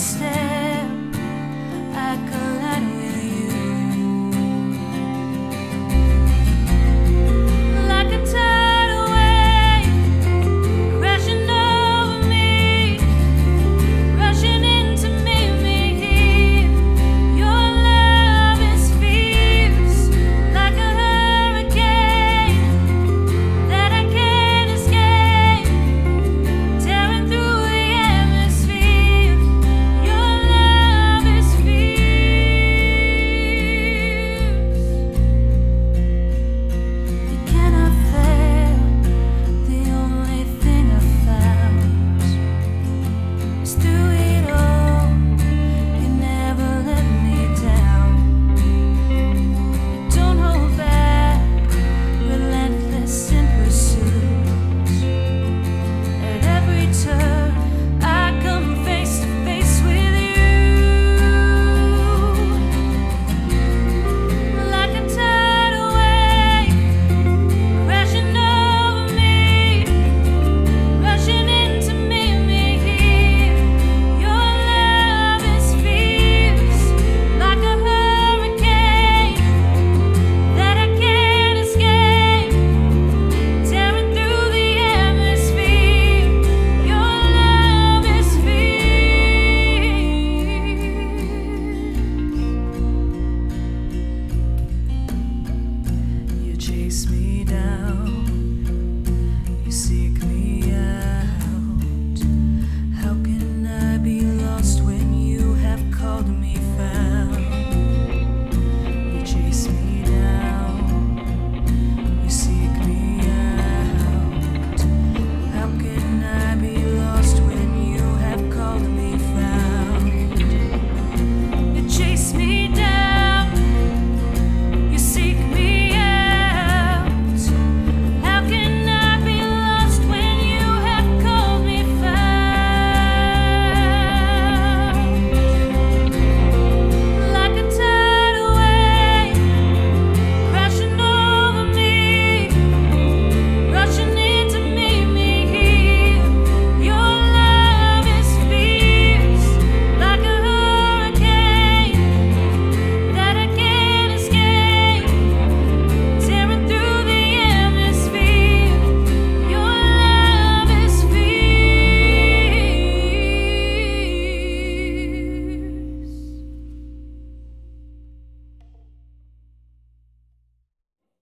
stay.